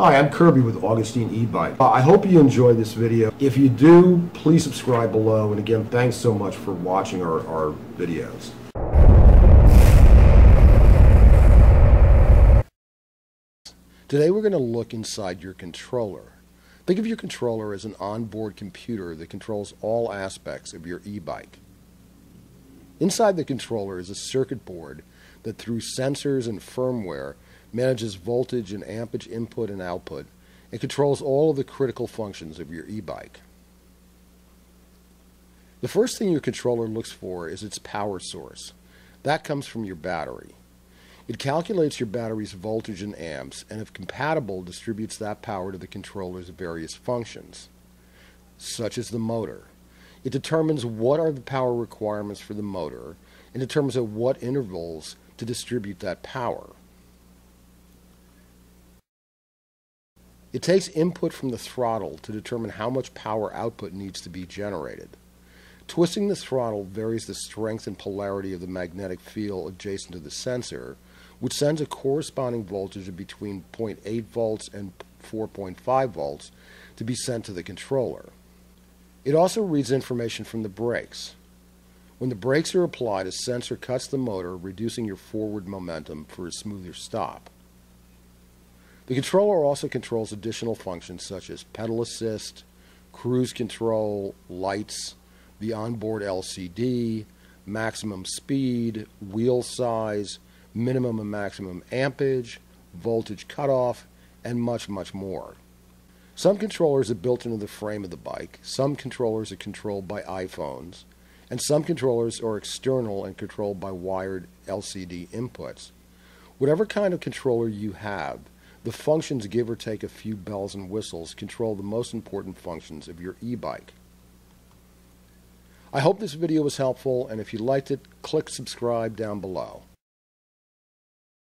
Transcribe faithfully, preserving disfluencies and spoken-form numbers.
Hi, I'm Kirby with Augustine E-Bike. Uh, I hope you enjoyed this video. If you do, please subscribe below. And again, thanks so much for watching our, our videos. Today we're going to look inside your controller. Think of your controller as an onboard computer that controls all aspects of your e-bike. Inside the controller is a circuit board that through sensors and firmware manages voltage and ampage input and output and controls all of the critical functions of your e-bike. The first thing your controller looks for is its power source. That comes from your battery. It calculates your battery's voltage and amps and, if compatible, distributes that power to the controller's various functions, such as the motor. It determines what are the power requirements for the motor and determines at what intervals to distribute that power. It takes input from the throttle to determine how much power output needs to be generated. Twisting the throttle varies the strength and polarity of the magnetic field adjacent to the sensor, which sends a corresponding voltage of between zero point eight volts and four point five volts to be sent to the controller. It also reads information from the brakes. When the brakes are applied, a sensor cuts the motor, reducing your forward momentum for a smoother stop. The controller also controls additional functions such as pedal assist, cruise control, lights, the onboard L C D, maximum speed, wheel size, minimum and maximum ampage, voltage cutoff, and much, much more. Some controllers are built into the frame of the bike, some controllers are controlled by iPhones, and some controllers are external and controlled by wired L C D inputs. Whatever kind of controller you have, the functions, give or take a few bells and whistles, control the most important functions of your e-bike. I hope this video was helpful, and if you liked it, click subscribe down below.